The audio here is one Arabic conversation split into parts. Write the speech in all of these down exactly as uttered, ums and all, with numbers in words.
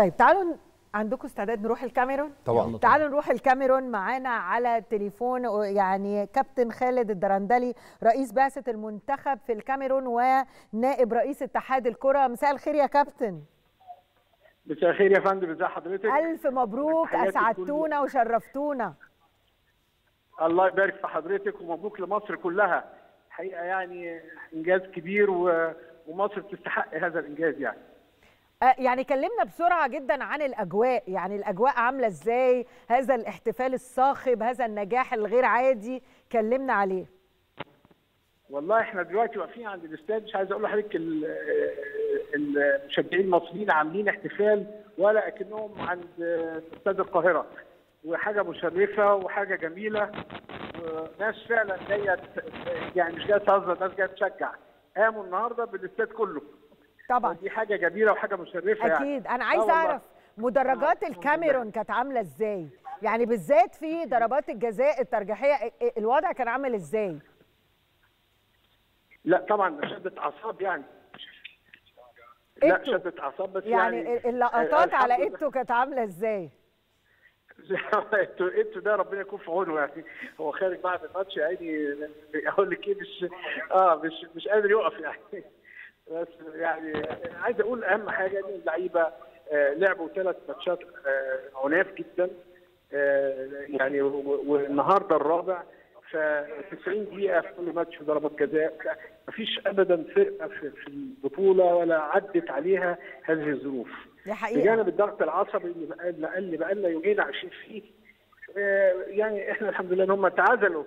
طيب تعالوا عندكم استعداد نروح الكاميرون؟ طبعا. تعالوا نروح الكاميرون. معانا على التليفون يعني كابتن خالد الدرندلي رئيس بعثة المنتخب في الكاميرون ونائب رئيس اتحاد الكرة. مساء الخير يا كابتن. مساء الخير يا فندم، ازي حضرتك؟ ألف مبروك، أسعدتونا وشرفتونا. الله يبارك في حضرتك ومبروك لمصر كلها. حقيقة يعني إنجاز كبير ومصر تستحق هذا الإنجاز. يعني يعني كلمنا بسرعة جدا عن الأجواء، يعني الأجواء عاملة إزاي؟ هذا الاحتفال الصاخب، هذا النجاح الغير عادي، كلمنا عليه. والله إحنا دلوقتي واقفين عند الاستاد، مش عايز أقول لحضرتك المشجعين المصريين عاملين احتفال ولا أكنهم عند استاد القاهرة، وحاجة مشرفة وحاجة جميلة، وناس فعلا جاية يعني مش جاية تهزر، ناس جاية تشجع. قاموا النهارده بالاستاد كله. طبعا دي حاجه جميله وحاجه مشرفه. اكيد يعني. انا عايز اعرف مدرجات الكاميرون كانت عامله ازاي، يعني بالذات في ضربات الجزاء الترجيحيه الوضع كان عامل ازاي؟ لا طبعا شدت اعصاب، يعني لا شدت اعصاب بس يعني, يعني اللقطات على ايده كانت عامله ازاي؟ انتوا ده ربنا يكون في عونه، يعني هو خارج بعد الماتش يعني اقول لك ايه، مش اه مش مش قادر يقف يعني. بس يعني عايز اقول اهم حاجه ان اللعيبه لعبوا ثلاث ماتشات عناف جدا يعني، والنهارده الرابع، ف تسعين دقيقه في كل ماتش ضربات جزاء. مفيش ابدا فرقه في البطوله ولا عدت عليها هذه الظروف. دي حقيقه. بجانب الضغط العصبي اللي بقى اللي بقى لنا يومين عايشين فيه، يعني احنا الحمد لله ان هم تعزلوا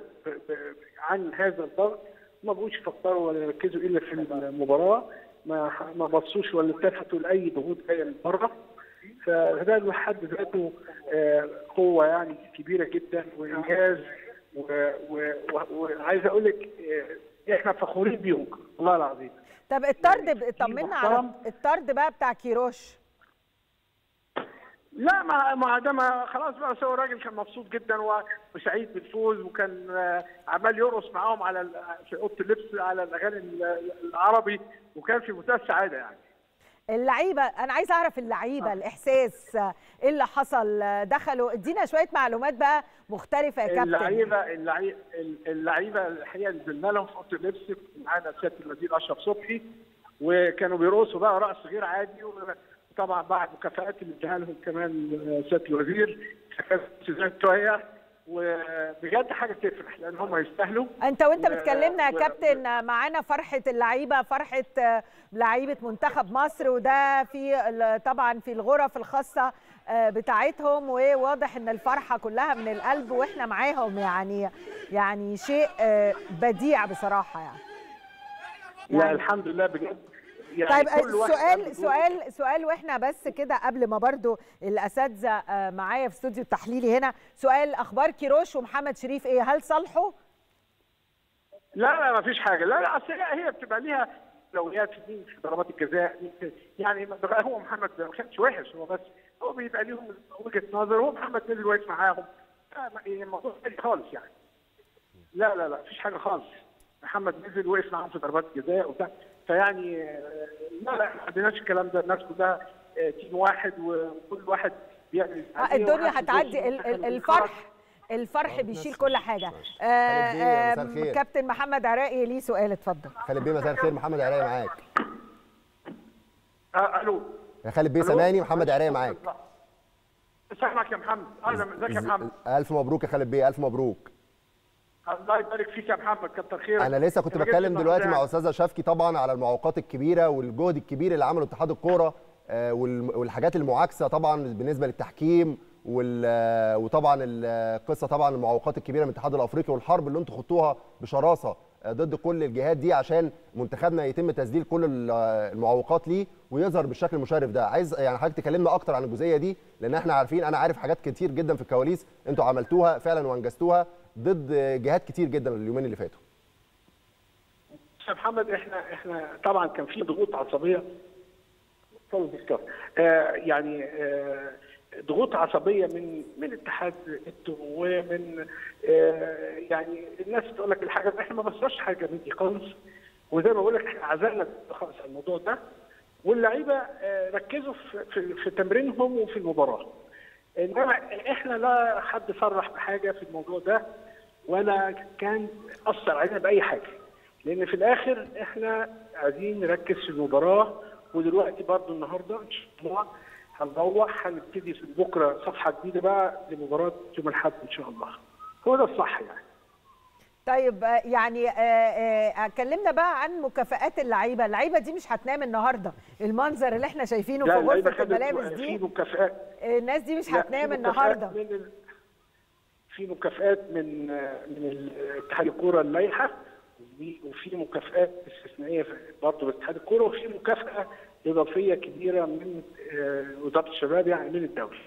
عن هذا الضغط، ما بقوش يفكروا ولا يركزوا الا في المباراه، ما ما بصوش ولا التفتوا لاي ضغوط جايه من بره، فده لحد ذاته قوه يعني كبيره جدا وانجاز، وعايز اقول لك احنا فخورين بيهم والله العظيم. طب الطرد، اطمنا على الطرد بقى بتاع كيروش. لا ما ما ده خلاص بقى، هو الراجل كان مبسوط جدا وسعيد بالفوز، وكان عمال يرقص معاهم على في اوضه اللبس على الاغاني العربي، وكان في منتهى السعاده يعني. اللعيبه، انا عايز اعرف اللعيبه آه. الاحساس ايه اللي حصل؟ دخلوا ادينا شويه معلومات بقى مختلفه يا كابتن. اللعيبه اللعيبه اللعيبه الحقيقه نزلنا لهم في اوضه اللبس، معانا سياده المدير اشرف صبحي، وكانوا بيرقصوا بقى رقص غير عادي، و طبعا بعد مكافآت اللي اداها لهم كمان سياده الوزير كانت شويه، وبجد حاجه تفرح لان هم يستاهلوا. انت وانت بتكلمنا يا كابتن معانا فرحه اللعيبه، فرحه لعيبه منتخب مصر، وده في طبعا في الغرف الخاصه بتاعتهم، وواضح ان الفرحه كلها من القلب واحنا معاهم، يعني يعني شيء بديع بصراحه يعني. يعني لا الحمد لله بجد. يعني طيب سؤال سؤال سؤال واحنا بس كده قبل ما برضو الاساتذه معايا في استوديو التحليلي هنا، سؤال اخبار كيروش ومحمد شريف ايه؟ هل صالحوا؟ لا لا ما فيش حاجه، لا لا اصل هي بتبقى ليها اولويات، مين في ضربات الجزاء يعني، هو محمد ما كانش وحش، هو بس هو بيبقى ليهم وجهه نظر، هو محمد اللي واقف معاهم، الموضوع خالص يعني. لا لا لا ما فيش حاجه خالص، محمد نزل وقف معاهم في ضربات الجزاء وبتاع، فيعني لا لا ما عندناش الكلام ده، الناس كلها تيم واحد وكل واحد بيعمل يعني الدنيا هتعدي. الفرح الفرح بيشيل كل حاجه. آه آه آه كابتن محمد عراقي ليه سؤال، اتفضل. خالد بيه مساء الخير، محمد عراقي معاك. آه الو يا خالد بيه، سامعني؟ محمد عراقي معاك. سامعك يا محمد. اهلا، ازيك يا محمد؟ الف مبروك يا خالد بيه، الف مبروك. الله يبارك فيك يا محمد، كتر خيرك. انا لسه كنت بتكلم دلوقتي مع استاذه شافكي طبعا على المعوقات الكبيره والجهد الكبير اللي عمله اتحاد الكوره والحاجات المعاكسه طبعا بالنسبه للتحكيم، وطبعا القصه طبعا المعوقات الكبيره من الاتحاد الافريقي والحرب اللي انتم خدتوها بشراسه ضد كل الجهات دي عشان منتخبنا يتم تسجيل كل المعوقات ليه ويظهر بالشكل المشرف ده. عايز يعني حضرتك تكلمنا اكتر عن الجزئيه دي، لان احنا عارفين، انا عارف حاجات كتير جدا في الكواليس انتم عملتوها فعلا وانجزتوها ضد جهات كتير جدا اليومين اللي فاتوا. يا محمد احنا احنا طبعا كان في ضغوط عصبيه آه يعني آه ضغوط عصبيه من من اتحاد التو ومن آه يعني الناس بتقول لك الحاجه، احنا ما بصناش حاجه من دي خالص، وزي ما بقول لك احنا عزلنا خالص الموضوع ده، واللعيبه ركزوا في في تمرينهم وفي المباراه. انما احنا لا حد صرح بحاجه في الموضوع ده ولا كان اثر علينا باي حاجه، لان في الاخر احنا عايزين نركز في المباراه. ودلوقتي برضو النهارده ان شاء الله هنروح هنبتدي في بكره صفحه جديده بقى لمباراه يوم الاحد ان شاء الله. هو ده الصح يعني. طيب يعني اتكلمنا بقى عن مكافآت اللعيبه، اللعيبه دي مش هتنام النهارده، المنظر اللي احنا شايفينه في غرفه الملابس دي الناس دي مش هتنام النهارده. في مكافآت من من اتحاد الكوره اللائحه، وفي مكافآت استثنائيه برضه باتحاد الكوره، وفي مكافأه اضافيه كبيره من وزاره الشباب يعني من الدوري.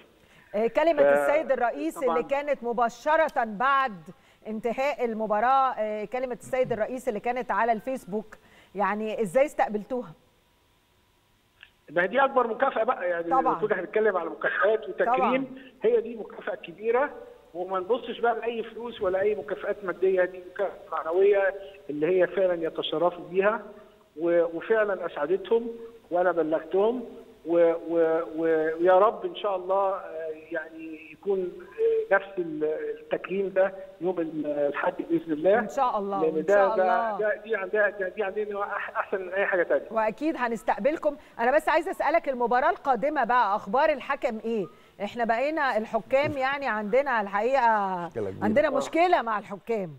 كلمه السيد الرئيس اللي كانت مباشره بعد انتهاء المباراة، كلمة السيد الرئيس اللي كانت على الفيسبوك، يعني ازاي استقبلتوها؟ ما دي أكبر مكافأة بقى يعني طبعا. كنا هنتكلم على مكافآت وتكريم طبعا. هي دي مكافأة كبيرة، وما نبصش بقى لأي فلوس ولا أي مكافآت مادية، دي مكافأة معنوية اللي هي فعلا يتشرفوا بيها، وفعلا أسعدتهم وأنا بلغتهم، ويا رب إن شاء الله يعني يكون نفس التكريم ده يوم الاحد باذن الله ان شاء الله. لان ده ده دي عندها دي عندنا احسن من اي حاجه ثانيه، واكيد هنستقبلكم. انا بس عايزه اسالك المباراه القادمه بقى اخبار الحكم ايه؟ احنا بقينا الحكام يعني عندنا الحقيقه عندنا مشكله مع الحكام.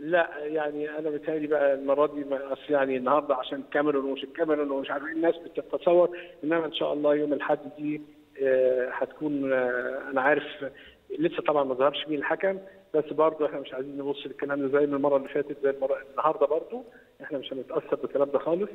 لا يعني انا بتهيألي بقى المره دي اصل يعني النهارده عشان الكاميرون ومش الكاميرون ومش عارفين الناس بتتصور، انما ان شاء الله يوم الاحد دي هتكون انا عارف لسه طبعا ما ظهرش مين الحكم، بس برضه احنا مش عايزين نبص للكلام ده زي المره اللي فاتت زي المره النهارده، برضه احنا مش هنتاثر بالكلام ده خالص،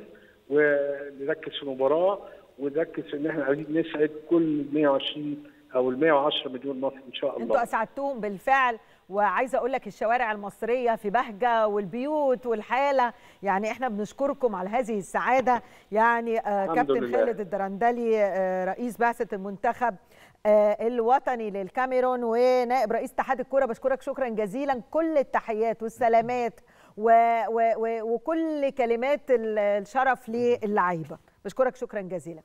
ونركز في المباراه ونركز في ان احنا عايزين نسعد كل مية وعشرين او ال مية وعشرة مليون مصري ان شاء الله. انتوا اسعدتوهم بالفعل، وعايزه اقول لك الشوارع المصريه في بهجه والبيوت والحاله، يعني احنا بنشكركم على هذه السعاده. يعني كابتن خالد الدرندلي رئيس بعثه المنتخب الوطني للكاميرون ونائب رئيس اتحاد الكوره، بشكرك شكرا جزيلا، كل التحيات والسلامات و... و... وكل كلمات الشرف للعيبه، بشكرك شكرا جزيلا.